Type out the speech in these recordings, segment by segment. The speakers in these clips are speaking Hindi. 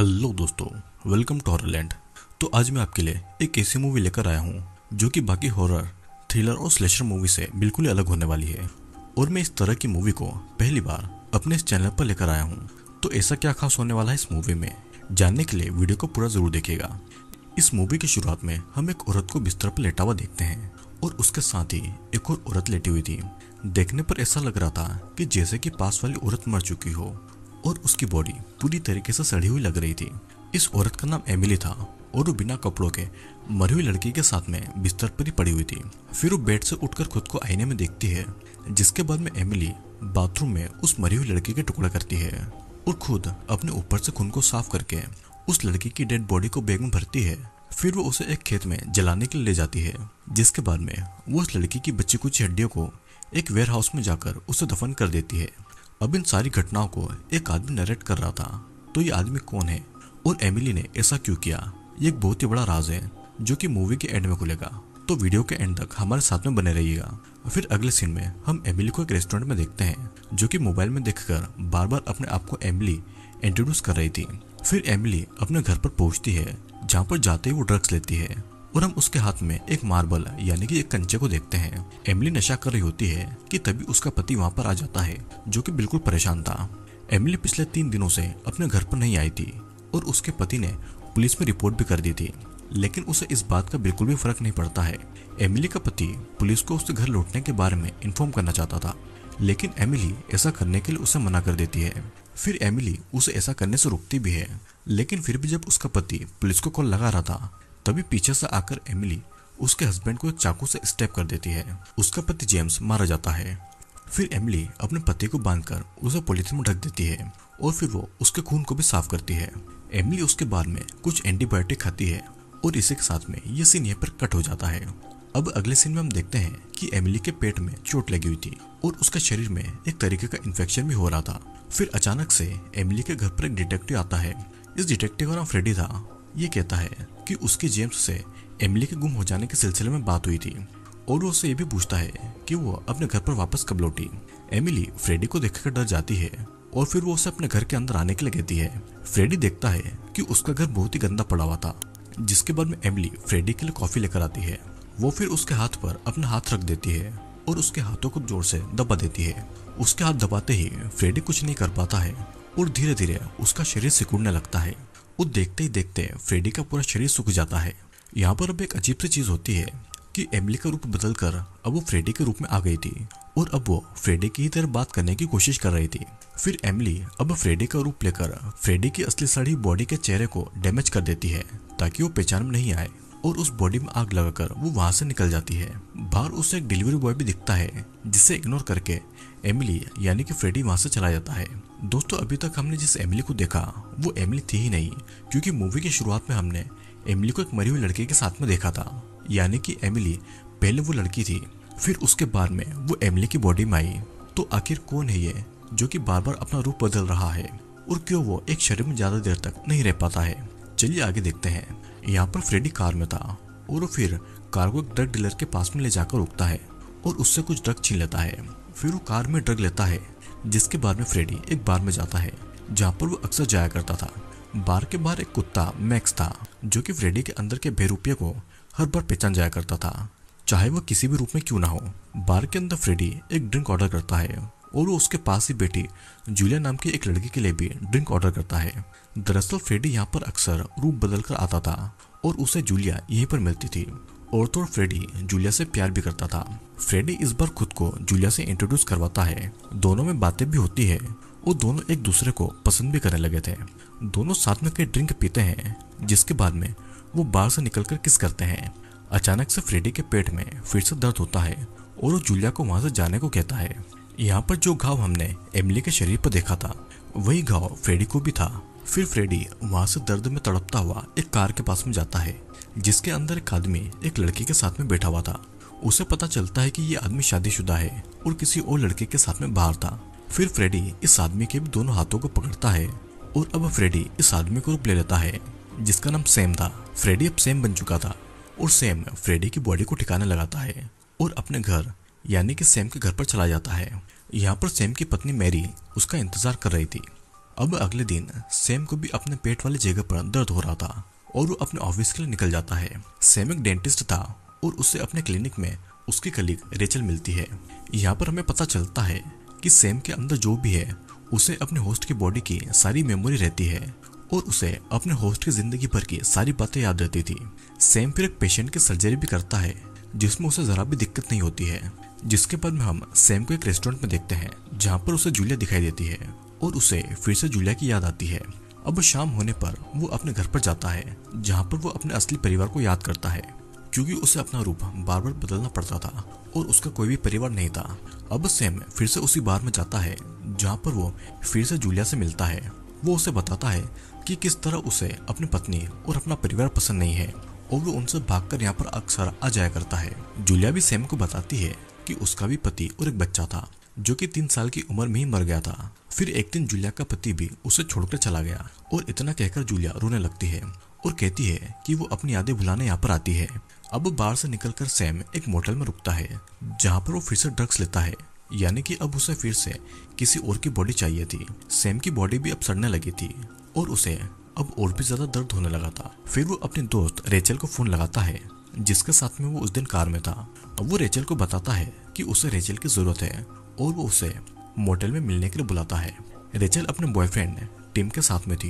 हेलो दोस्तों, वेलकम टू हॉरलैंड। तो आज मैं आपके लिए एक ऐसी मूवी लेकर आया हूं जो कि बाकी हॉरर, थ्रिलर और स्लेशर मूवी से बिल्कुल ही अलग होने वाली है। और मैं इस तरह की मूवी को पहली बार अपने इस चैनल पर लेकर आया हूं। तो ऐसा क्या खास होने वाला है इस मूवी में, जानने के लिए वीडियो को पूरा जरूर देखिएगा। इस मूवी की शुरुआत में हम एक औरत को बिस्तर पर लेटा हुआ देखते हैं और उसके साथ ही एक और औरत लेटी हुई थी। देखने पर ऐसा लग रहा था कि जैसे कि पास वाली औरत मर चुकी हो और उसकी बॉडी पूरी तरीके से सड़ी हुई लग रही थी। इस औरत का नाम एमिली था और वो बिना कपड़ों के मरी हुई लड़की के साथ में बिस्तर पर ही पड़ी हुई थी। फिर वो बेड से उठकर खुद को आईने में देखती है, जिसके बाद में एमिली बाथरूम में उस मरी हुई लड़की के टुकड़ा करती है और खुद अपने ऊपर से खून को साफ करके उस लड़की की डेड बॉडी को बैग में भरती है। फिर वो उसे एक खेत में जलाने के लिए ले जाती है, जिसके बाद में वो उस लड़की की बची कुछ हड्डियों को एक वेयर हाउस में जाकर उसे दफन कर देती है। अब इन सारी घटनाओं को एक आदमी नरेट कर रहा था। तो ये आदमी कौन है और एमिली ने ऐसा क्यों किया, ये एक बहुत ही बड़ा राज है जो कि मूवी के एंड में खुलेगा। तो वीडियो के एंड तक हमारे साथ में बने रहिएगा। फिर अगले सीन में हम एमिली को एक रेस्टोरेंट में देखते हैं, जो कि मोबाइल में देखकर बार बार अपने आप को एमिली इंट्रोड्यूस कर रही थी। फिर एमिली अपने घर पर पहुंचती है, जहाँ पर जाते ही वो ड्रग्स लेती है और हम उसके हाथ में एक मार्बल यानी कि एक कंचे को देखते हैं। एमिली नशा कर रही होती है कि तभी उसका पति वहां पर आ जाता है, जो कि बिल्कुल परेशान था। एमिली पिछले 3 दिनों से अपने घर पर नहीं आई थी और उसके पति ने पुलिस में रिपोर्ट भी कर दी थी, लेकिन उसे इस बात का बिल्कुल भी फर्क नहीं पड़ता है। एमिली का पति पुलिस को उसके घर लौटने के बारे में इन्फॉर्म करना चाहता था, लेकिन एमिली ऐसा करने के लिए उसे मना कर देती है। फिर एमिली उसे ऐसा करने से रोकती भी है, लेकिन फिर भी जब उसका पति पुलिस को कॉल लगा रहा था, तभी पीछे से आकर एमिली उसके हस्बैंड को एक चाकू से स्टेप कर देती है। उसका पति जेम्स मारा जाता है। फिर एमिली अपने पति को बांधकर उसे पॉलीथिन में ढक देती है और फिर वो उसके खून को भी साफ करती है। एमिली उसके बाद में कुछ एंटीबायोटिक खाती है और इसी के साथ में ये सीन यहाँ पर कट हो जाता है। अब अगले सीन में हम देखते हैं कि एमिली के पेट में चोट लगी हुई थी और उसके शरीर में एक तरीके का इन्फेक्शन भी हो रहा था। फिर अचानक से एमिली के घर पर एक डिटेक्टिव आता है। इस डिटेक्टिव का नाम फ्रेडी था। ये कहता है कि उसके जेम्स से एमिली के गुम हो जाने के सिलसिले में बात हुई थी और वो उससे ये भी पूछता है कि वो अपने घर पर वापस कब लौटी। एमिली फ्रेडी को देखकर डर जाती है और फिर वो उसे अपने घर के अंदर आने के लिए कहती है। फ्रेडी देखता है कि उसका घर बहुत ही गंदा पड़ा हुआ था, जिसके बाद में एमिली फ्रेडी के लिए कॉफी लेकर आती है। वो फिर उसके हाथ पर अपना हाथ रख देती है और उसके हाथों को जोर से दबा देती है। उसके हाथ दबाते ही फ्रेडी कुछ नहीं कर पाता है और धीरे धीरे उसका शरीर सिकुड़ने लगता है। वो देखते ही देखते फ्रेडी का पूरा शरीर सूख जाता है। यहाँ पर अब एक अजीब सी चीज होती है कि एमिली का रूप बदलकर अब वो फ्रेडी के रूप में आ गई थी और अब वो फ्रेडी की ही तरह बात करने की कोशिश कर रही थी। फिर एमिली अब फ्रेडी का रूप लेकर फ्रेडी की असली साड़ी बॉडी के चेहरे को डैमेज कर देती है ताकि वो पहचान में नहीं आए और उस बॉडी में आग लगाकर वो वहां से निकल जाती है। बाहर उसे एक डिलीवरी बॉय भी दिखता है, जिसे इग्नोर करके एमिली यानी कि फ्रेडी वहां से चला जाता है। दोस्तों, अभी तक हमने जिस एमिली को देखा वो एमिली थी ही नहीं, क्योंकि मूवी की शुरुआत में हमने एमिली को एक मरी हुई लड़की के साथ में देखा था। यानी कि एमिली पहले वो लड़की थी, फिर उसके बाद में वो एमिली की बॉडी में आई। तो आखिर कौन है ये जो कि बार बार अपना रूप बदल रहा है और क्यों वो एक शरीर में ज्यादा देर तक नहीं रह पाता है? चलिए आगे देखते हैं। यहाँ पर फ्रेडी कार में था और फिर कार को एक ड्रग डीलर के पास में ले जाकर रोकता है और उससे कुछ ड्रग छीन लेता है। फिर वो कार में ड्रग लेता है, जिसके बाद में फ्रेडी एक बार में जाता है, जहाँ पर वो अक्सर जाया करता था। बार के बाहर एक कुत्ता मैक्स था, जो कि फ्रेडी के अंदर के बेरूपिया को हर बार पहचान जाया करता था, चाहे वह किसी भी रूप में क्यों ना हो। बार के अंदर फ्रेडी एक ड्रिंक ऑर्डर करता है और वो उसके पास ही बेटी जूलिया नाम की एक लड़की के लिए भी ड्रिंक ऑर्डर करता है। दरअसल फ्रेडी यहाँ पर अक्सर रूप बदल कर आता था और उसे जूलिया यहीं पर मिलती थी और तो फ्रेडी जूलिया से प्यार भी करता था। फ्रेडी इस बार खुद को जूलिया से इंट्रोड्यूस करवाता है, दोनों में बातें भी होती है और दोनों एक दूसरे को पसंद भी करने लगे थे। दोनों साथ में कई ड्रिंक पीते हैं, जिसके बाद में वो बाहर से निकलकर किस करते हैं। अचानक से फ्रेडी के पेट में फिर से दर्द होता है और वो जूलिया को वहां से जाने को कहता है। यहाँ पर जो घाव हमने एमिली के शरीर पर देखा था वही घाव फ्रेडी को भी था। फिर फ्रेडी वहां से दर्द में तड़पता हुआ एक कार के पास में जाता है, जिसके अंदर एक आदमी एक लड़की के साथ में बैठा हुआ था। उसे पता चलता है कि ये आदमी शादीशुदा है और किसी और लड़के के साथ में बाहर था। फिर फ्रेडी इस आदमी के भी दोनों हाथों को पकड़ता है और अब फ्रेडी इस आदमी को रूप ले लेता है, जिसका नाम सैम था। फ्रेडी अब सैम बन चुका था और सैम फ्रेडी की बॉडी को ठिकाने लगाता है और अपने घर यानी कि सैम के घर पर चला जाता है। यहाँ पर सैम की पत्नी मैरी उसका इंतजार कर रही थी। अब अगले दिन सैम को भी अपने पेट वाली जगह पर दर्द हो रहा था और वो अपने ऑफिस के लिए निकल जाता है। सैम एक डेंटिस्ट था और उसे अपने क्लिनिक में उसकी कलीग रेचल मिलती है। यहाँ पर हमें पता चलता है कि सैम के अंदर जो भी है उसे अपने होस्ट की बॉडी की सारी मेमोरी रहती है और उसे अपने होस्ट की जिंदगी भर की सारी बातें याद रहती थी। सैम फिर एक पेशेंट की सर्जरी भी करता है जिसमें उसे जरा भी दिक्कत नहीं होती है। जिसके बाद में हम सैम को एक रेस्टोरेंट में देखते हैं जहाँ पर उसे जूलिया दिखाई देती है और उसे फिर से जूलिया की याद आती है। अब शाम होने पर वो अपने घर पर जाता है जहाँ पर वो अपने असली परिवार को याद करता है क्योंकि उसे अपना रूप बार बार बदलना पड़ता था और उसका कोई भी परिवार नहीं था। अब सैम फिर से उसी बार में जाता है जहाँ पर वो फिर से जूलिया से मिलता है। वो उसे बताता है कि किस तरह उसे अपनी पत्नी और अपना परिवार पसंद नहीं है और वो उनसे भागकर यहाँ पर अक्सर आ जाया करता है। जूलिया भी सैम को बताती है कि उसका भी पति और एक बच्चा था जो कि 3 साल की उम्र में ही मर गया था। फिर एक दिन जूलिया का पति भी उसे छोड़कर चला गया और इतना कहकर जूलिया रोने लगती है और कहती है कि वो अपनी यादें भुलाने यहाँ पर आती है। अब बाहर से निकलकर सैम एक मोटल में रुकता है जहाँ पर वो फिर से ड्रग्स लेता है, यानी कि अब उसे फिर से किसी और की बॉडी चाहिए थी। सैम की बॉडी भी अब सड़ने लगी थी और उसे अब और भी ज्यादा दर्द होने लगा था। फिर वो अपने दोस्त रेचल को फोन लगाता है जिसके साथ में वो उस दिन कार में था। अब वो रेचल को बताता है कि उसे रेचल की जरूरत है और वो उसे मोटेल में मिलने के लिए बुलाता है। रेचल अपने बॉयफ्रेंड टिम के साथ में थी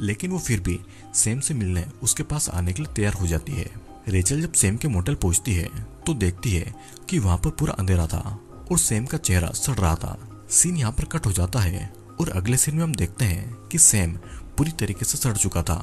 लेकिन वो फिर भी सैम से मिलने उसके पास आने के लिए तैयार हो जाती है। रेचल जब सैम के मोटेल पहुंचती है तो देखती है कि वहाँ पर पूरा अंधेरा था और सैम का चेहरा सड़ रहा था। सीन यहाँ पर कट हो जाता है और अगले सीन में हम देखते हैं कि सैम पूरी तरीके से सड़ चुका था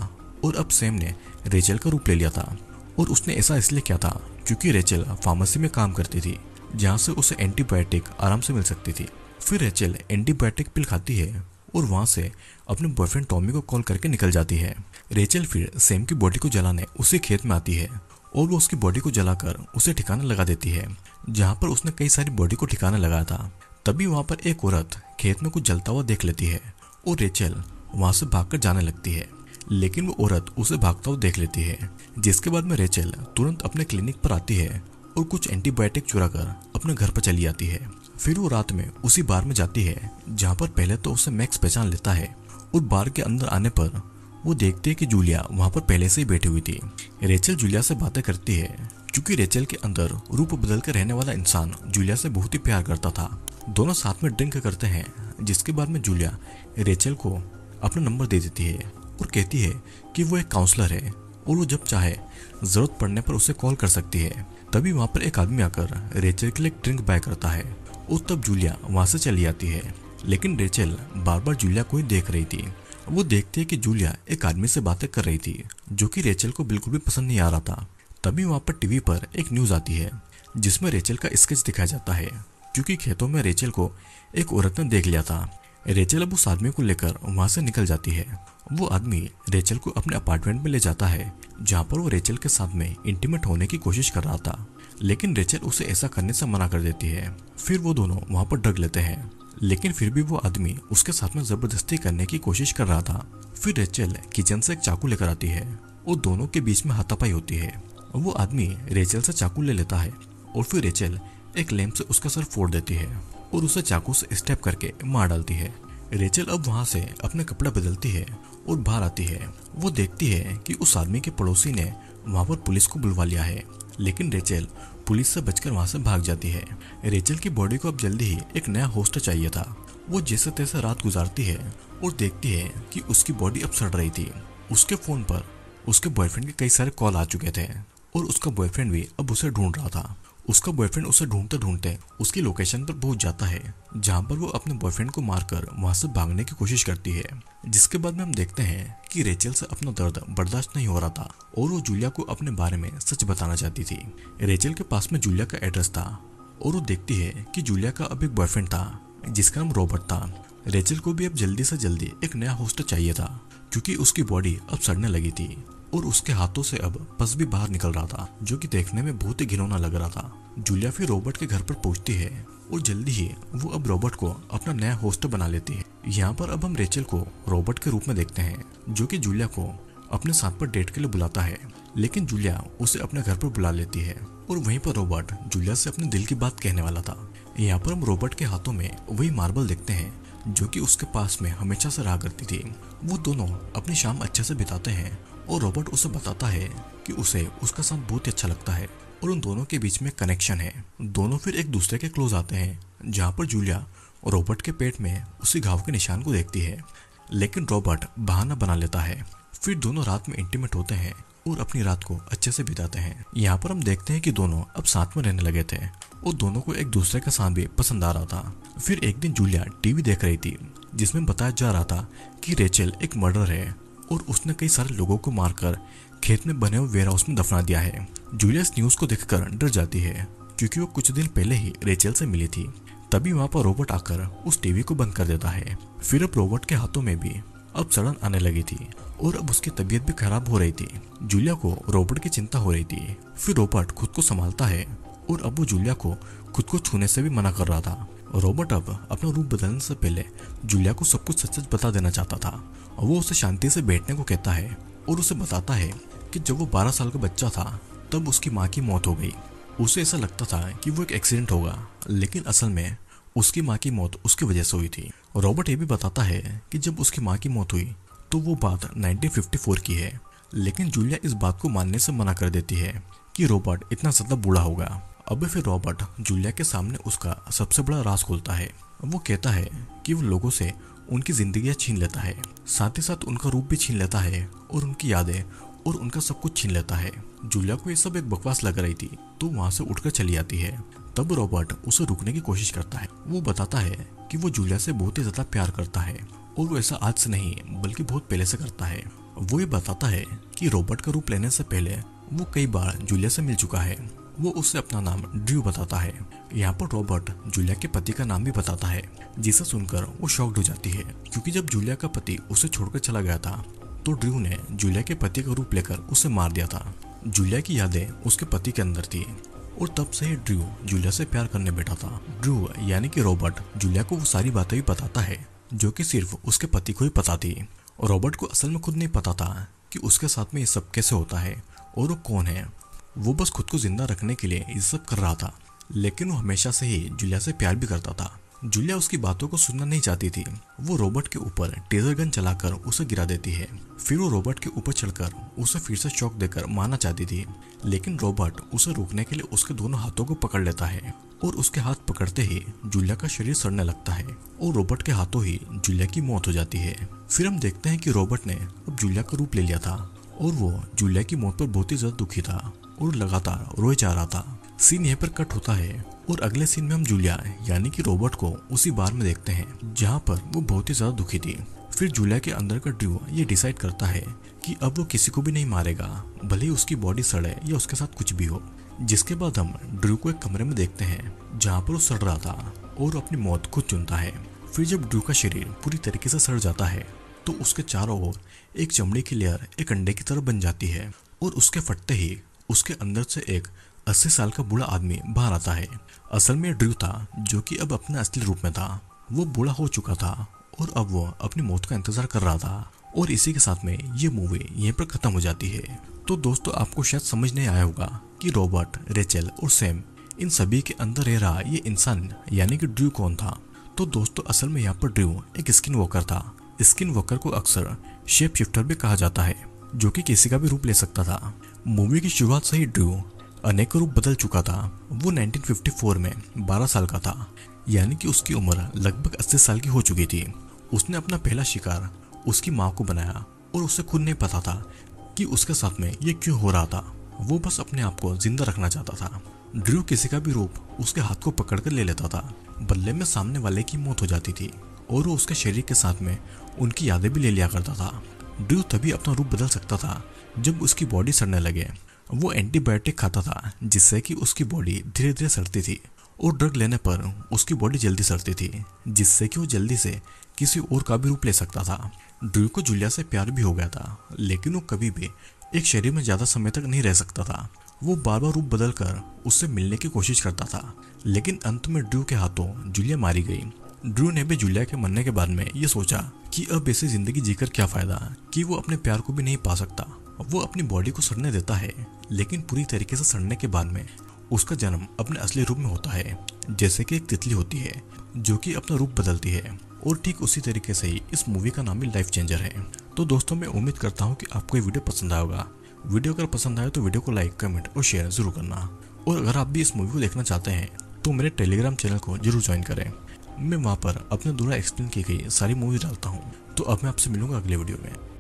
और अब सैम ने रेचल का रूप ले लिया था और उसने ऐसा इसलिए किया था क्योंकि रेचल फार्मेसी में काम करती थी जहाँ से उसे एंटीबायोटिक आराम से मिल सकती थी। फिर रेचल एंटीबायोटिक पिल खाती है और वहाँ से अपने बॉयफ्रेंड टॉमी को कॉल करके निकल जाती है। रेचल फिर सैम की बॉडी को जलाने उसी खेत में आती है और वो उसकी बॉडी को जलाकर उसे ठिकाना लगा देती है जहाँ पर उसने कई सारी बॉडी को ठिकाना लगाया था। तभी वहाँ पर एक औरत खेत में कुछ जलता हुआ देख लेती है और रेचल वहाँ से भागकर जाने लगती है लेकिन वो औरत उसे भागता हुआ देख लेती है। जिसके बाद में रेचल तुरंत अपने क्लिनिक पर आती है और कुछ एंटीबायोटिक चुरा कर अपने घर पर चली जाती है। फिर वो रात में उसी बार में जाती है जहाँ पर पहले तो उसे मैक्स पहचान लेता है और बार के अंदर आने पर वो देखती है कि जूलिया वहाँ पर पहले से ही बैठी हुई थी। रेचल जूलिया से बातें करती है क्योंकि रेचल के अंदर रूप बदल कर रहने वाला इंसान जूलिया से बहुत ही प्यार करता था। दोनों साथ में ड्रिंक करते हैं जिसके बाद में जूलिया रेचल को अपना नंबर दे देती है और कहती है कि वो एक काउंसलर है और वो जब चाहे जरूरत पड़ने पर उसे कॉल कर सकती है। तभी वहाँ पर एक आदमी आकर रेचल के लिए ड्रिंक बाय करता है और तब जूलिया वहाँ से चली जाती है लेकिन रेचल बार बार जूलिया को ही देख रही थी। वो देखती है कि जूलिया एक आदमी से बातें कर रही थी जो कि रेचल को बिल्कुल भी पसंद नहीं आ रहा था। तभी वहाँ पर टीवी पर एक न्यूज़ आती है जिसमें रेचल का स्केच दिखाया जाता है क्योंकि खेतों में रेचल को एक औरत ने देख लिया था। रेचल अब उस आदमी को लेकर वहाँ से निकल जाती है। वो आदमी रेचल को अपने अपार्टमेंट में ले जाता है जहाँ पर वो रेचल के साथ में इंटीमेट होने की कोशिश कर रहा था लेकिन रेचल उसे ऐसा करने से मना कर देती है। फिर वो दोनों वहाँ पर ड्रग लेते हैं लेकिन फिर भी वो आदमी उसके साथ में जबरदस्ती करने की कोशिश कर रहा था। फिर रेचल किचन से एक चाकू लेकर आती है और दोनों के बीच में हाथापाई होती है। वो आदमी रेचल से चाकू ले लेता है और फिर रेचल एक लैंप से उसका सर फोड़ देती है और उसे चाकू से स्टेप करके मार डालती है। रेचल अब वहाँ से अपने कपड़ा बदलती है और बाहर आती है। वो देखती है कि उस आदमी के पड़ोसी ने वहाँ पर पुलिस को बुलवा लिया है लेकिन रेचल पुलिस से बचकर वहाँ से भाग जाती है। रेचल की बॉडी को अब जल्दी ही एक नया होस्ट चाहिए था। वो जैसे तैसे रात गुजारती है और देखती है कि उसकी बॉडी अब सड़ रही थी। उसके फोन पर उसके बॉयफ्रेंड के कई सारे कॉल आ चुके थे और उसका बॉयफ्रेंड भी अब उसे ढूंढ रहा था। उसका बॉयफ्रेंड उसे ढूंढते ढूंढते उसकी लोकेशन पर पहुंच जाता है जहां पर वो अपने बॉयफ्रेंड को मारकर वहां से भागने की कोशिश करती है। जिसके बाद में हम देखते हैं कि रेचल से अपना दर्द बर्दाश्त नहीं हो रहा था और वो जूलिया को अपने बारे में सच बताना चाहती थी। रेचल के पास में जूलिया का एड्रेस था और वो देखती है कि जूलिया का अब एक बॉयफ्रेंड था जिसका नाम रॉबर्ट था। रेचल को भी अब जल्दी से जल्दी एक नया होस्ट चाहिए था क्योंकि उसकी बॉडी अब सड़ने लगी थी और उसके हाथों से अब पस भी बाहर निकल रहा था जो कि देखने में बहुत ही घिनौना लग रहा था। जूलिया फिर रॉबर्ट के घर पर पहुंचती है और जल्दी ही वो अब रॉबर्ट को अपना नया होस्ट बना लेती है। यहाँ पर अब हम रेचल को रॉबर्ट के रूप में देखते हैं जो कि जूलिया को अपने साथ पर डेट के लिए बुलाता है लेकिन जूलिया उसे अपने घर पर बुला लेती है और वहीं पर रॉबर्ट जूलिया से अपने दिल की बात कहने वाला था। यहाँ पर हम रॉबर्ट के हाथों में वही मार्बल देखते हैं जो कि उसके पास में हमेशा से रहा करती थी। वो दोनों अपनी शाम अच्छे से बिताते हैं और रॉबर्ट उसे बताता है कि उसे उसका साथ बहुत ही अच्छा लगता है और उन दोनों के बीच में कनेक्शन है। दोनों फिर एक दूसरे के क्लोज आते हैं, जहाँ पर जूलिया रॉबर्ट के पेट में उसी घाव के निशान को देखती है, लेकिन रॉबर्ट बहाना बना लेता है। फिर दोनों रात में इंटीमेट होते हैं और अपनी रात को अच्छे से बिताते हैं। यहाँ पर हम देखते हैं कि दोनों अब साथ में रहने लगे थे और दोनों को एक दूसरे का साथ भी पसंद आ रहा था। फिर एक दिन जूलिया टीवी देख रही थी, जिसमें बताया जा रहा था कि रेचल एक मर्डर है और उसने कई सारे लोगों को मारकर खेत में बने हुए वेयरहाउस में दफना दिया है। जूलिया इस न्यूज को देखकर डर जाती है, क्योंकि वो कुछ दिन पहले ही रेचल से मिली थी। तभी वहाँ पर रॉबर्ट आकर उस टीवी को बंद कर देता है। फिर अब रॉबर्ट के हाथों में भी अब सड़न आने लगी थी और अब उसकी तबीयत भी खराब हो रही थी। जूलिया को रॉबर्ट की चिंता हो रही थी। फिर रॉबर्ट खुद को संभालता है और अब वो जूलिया को खुद को छूने से भी मना कर रहा था। रॉबर्ट अब अपना रूप बदलने से पहले जूलिया को सब कुछ सच सच बता देना चाहता था। वो उसे शांति से बैठने को कहता है और उसे बताता है कि जब वो 12 साल का बच्चा था तब उसकी माँ की मौत हो गई। उसे ऐसा लगता था कि वो एक एक्सीडेंट होगा, लेकिन असल में उसकी माँ की मौत उसकी वजह से हुई थी। रॉबर्ट ये भी बताता है कि जब उसकी माँ की मौत हुई तो वो बात 1954 की है, लेकिन जूलिया इस बात को मानने से मना कर देती है कि रॉबर्ट इतना ज्यादा बूढ़ा होगा। अब फिर रॉबर्ट जूलिया के सामने उसका सबसे बड़ा राज खोलता है। वो कहता है कि वो लोगों से उनकी जिंदगियां छीन लेता है, साथ ही साथ उनका रूप भी छीन लेता है और उनकी यादें और उनका सब कुछ छीन लेता है। जूलिया को ये सब एक बकवास लग रही थी, तो वहाँ से उठकर चली जाती है। तब रॉबर्ट उसे रोकने की कोशिश करता है। वो बताता है कि वो जूलिया से बहुत ही ज्यादा प्यार करता है और वो ऐसा आज से नहीं बल्कि बहुत पहले से करता है। वो ये बताता है कि रॉबर्ट का रूप लेने से पहले वो कई बार जूलिया से मिल चुका है। वो उससे अपना नाम ड्रू बताता है। यहाँ पर रॉबर्ट जूलिया के पति का नाम भी बताता है, जिसे सुनकर वो शॉक्ड हो जाती है, क्योंकि जब जूलिया का पति उसे छोड़कर चला गया था तो ड्रू ने जूलिया के पति का रूप लेकर उसे मार दिया था। जूलिया की यादें उसके पति के अंदर थी और तब से ही ड्रू जूलिया से प्यार करने बैठा था। ड्रू यानी कि रॉबर्ट जूलिया को वो सारी बातें भी बताता है जो कि सिर्फ उसके पति को ही पता थी। रॉबर्ट को असल में खुद नहीं पता था कि उसके साथ में ये सब कैसे होता है और वो कौन है। वो बस खुद को जिंदा रखने के लिए ये सब कर रहा था, लेकिन वो हमेशा से ही जूलिया से प्यार भी करता था। जूलिया उसकी बातों को सुनना नहीं चाहती थी। वो रॉबर्ट के ऊपर टेजर गन चलाकर उसे गिरा देती है। फिर वो रॉबर्ट के ऊपर चढ़कर उसे फिर से शॉक देकर मारना चाहती थी, लेकिन रॉबर्ट उसे रोकने के लिए उसके दोनों हाथों को पकड़ लेता है और उसके हाथ पकड़ते ही जूलिया का शरीर सड़ने लगता है और रॉबर्ट के हाथों ही जूलिया की मौत हो जाती है। फिर हम देखते हैं कि रॉबर्ट ने अब जूलिया का रूप ले लिया था और वो जूलिया की मौत पर बहुत ही ज्यादा दुखी था और लगातार रोए जा रहा था। सीन यहाँ पर कट होता है और अगले सीन में हम जूलिया यानी कि रॉबर्ट को उसी बार में देखते हैं जहाँ पर वो बहुत ही ज्यादा दुखी थी। फिर जूलिया के अंदर का ड्रू ये डिसाइड करता है कि अब वो किसी को भी नहीं मारेगा, भले ही उसकी बॉडी सड़े या उसके साथ कुछ भी हो। जिसके बाद हम ड्रू को एक कमरे में देखते हैं जहाँ पर वो सड़ रहा था और अपनी मौत खुद चुनता है। फिर जब ड्रू का शरीर पूरी तरीके से सड़ जाता है तो उसके चारों ओर एक चमड़ी की लेयर एक अंडे की तरह बन जाती है और उसके फटते ही उसके अंदर से एक 80 साल का बूढ़ा आदमी बाहर आता है। असल में ड्रू था जो कि अब अपने असली रूप में था। वो बूढ़ा हो चुका था और अब वो अपनी मौत का इंतजार कर रहा था। और इसी के साथ में ये मूवी यहीं पर खत्म हो जाती है। तो दोस्तों आपको शायद समझ नहीं आया होगा कि रॉबर्ट, रेचल और सैम इन सभी के अंदर रह रहा ये इंसान यानी कि ड्रू कौन था। तो दोस्तों असल में यहाँ पर ड्रू एक स्किन वॉकर था। स्किन वॉकर को अक्सर शेप शिफ्टर भी कहा जाता है, जो कि किसी का भी रूप ले सकता था। मूवी की शुरुआत से ही ड्रू अनेक रूप बदल चुका था। वो 1954 में 12 साल का था, यानी कि उसकी उम्र लगभग 80 साल की हो चुकी थी। उसने अपना पहला शिकार उसकी माँ को बनाया और उसे खुद नहीं पता था कि उसके साथ में ये क्यों हो रहा था। वो बस अपने आप को जिंदा रखना चाहता था। ड्रू किसी का भी रूप उसके हाथ को पकड़ कर ले लेता था, बदले में सामने वाले की मौत हो जाती थी और वो उसके शरीर के साथ में उनकी यादें भी ले लिया करता था। ड्रू तभी अपना रूप बदल सकता था जब उसकी बॉडी सड़ने लगे। वो एंटीबायोटिक खाता था जिससे कि उसकी बॉडी धीरे धीरे सड़ती थी और ड्रग लेने पर उसकी बॉडी जल्दी सड़ती थी, जिससे कि वो जल्दी से किसी और का भी रूप ले सकता था। ड्रू को जूलिया से प्यार भी हो गया था, लेकिन वो कभी भी एक शरीर में ज़्यादा समय तक नहीं रह सकता था। वो बार बार रूप बदल कर उससे मिलने की कोशिश करता था, लेकिन अंत में ड्रू के हाथों जूलिया मारी गई। ड्रू ने भी जूलिया के मरने के बाद में ये सोचा कि अब ऐसी जिंदगी जीकर क्या फायदा, कि वो अपने प्यार को भी नहीं पा सकता। वो अपनी बॉडी को सड़ने देता है, लेकिन पूरी तरीके से सड़ने के बाद में उसका जन्म अपने असली रूप में होता है, जैसे कि एक तितली होती है जो कि अपना रूप बदलती है और ठीक उसी तरीके से ही इस मूवी का नाम ही लाइफ चेंजर है। तो दोस्तों मैं उम्मीद करता हूँ कि आपको ये वीडियो पसंद आया होगा। वीडियो अगर पसंद आए तो वीडियो को लाइक, कमेंट और शेयर जरूर करना। और अगर आप भी इस मूवी को देखना चाहते हैं तो मेरे टेलीग्राम चैनल को जरूर ज्वाइन करें। मैं वहाँ पर अपने द्वारा एक्सप्लेन की गई सारी मूवीज डालता हूँ। तो अब मैं आपसे मिलूंगा अगले वीडियो में।